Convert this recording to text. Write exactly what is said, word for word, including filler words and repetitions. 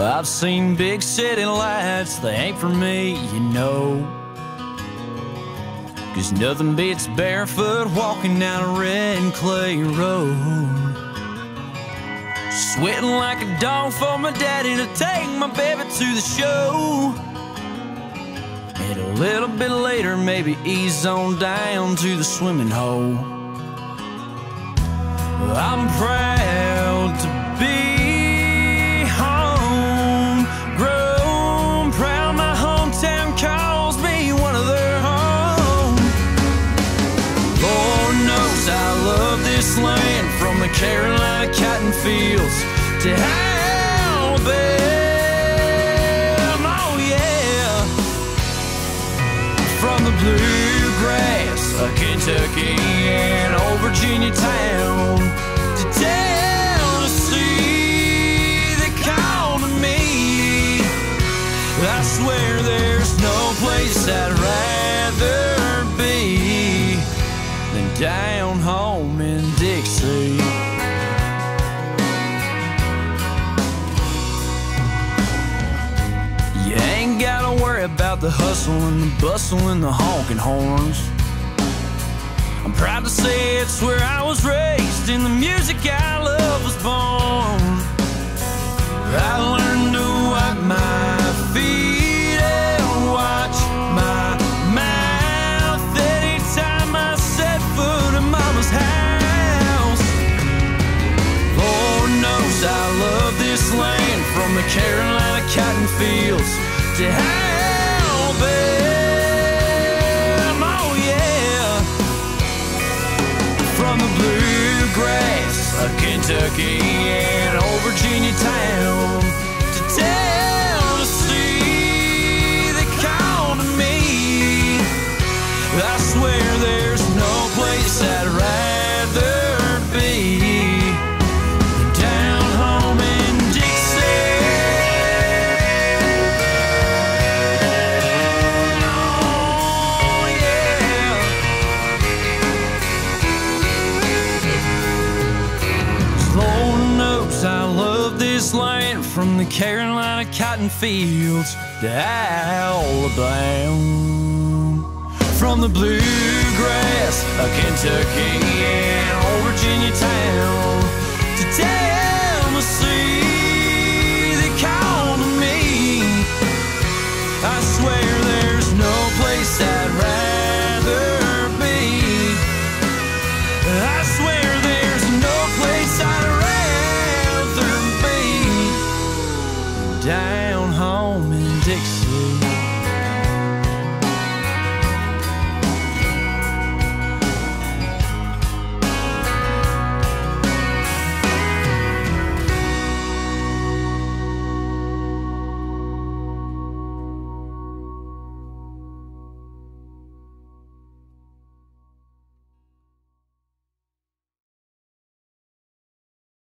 I've seen big city lights, they ain't for me, you know. Cause nothing beats barefoot walking down a red and clay road. Sweating like a dog for my daddy to take my baby to the show. And a little bit later, maybe ease on down to the swimming hole. I'm proud to be homegrown, proud my hometown calls me one of their own. Lord knows I love this land, from the Carolina cotton fields to Alabama, oh yeah. From the bluegrass of Kentucky and old Virginia town to Tennessee, they call to me. I swear there's no place I'd rather be than down home in Dixie. You ain't gotta worry about the hustle and the bustle and the honking horns. I'm proud to say it's where I was raised and the music I love was born. I learned to wipe my feet and watch my mouth anytime I set foot in mama's house. Lord knows I love this land, from the Carolina cotton fields to Alabama, oh yeah. From the bluegrass of Kentucky and old Virginia town to Tennessee, they call to me. I swear there's no place I'd rather be than down home in Dixie. Oh yeah. 'Cause Lord knows I love this land, from the Carolina cotton fields to Alabama. From the bluegrass of Kentucky and old Virginia town to town.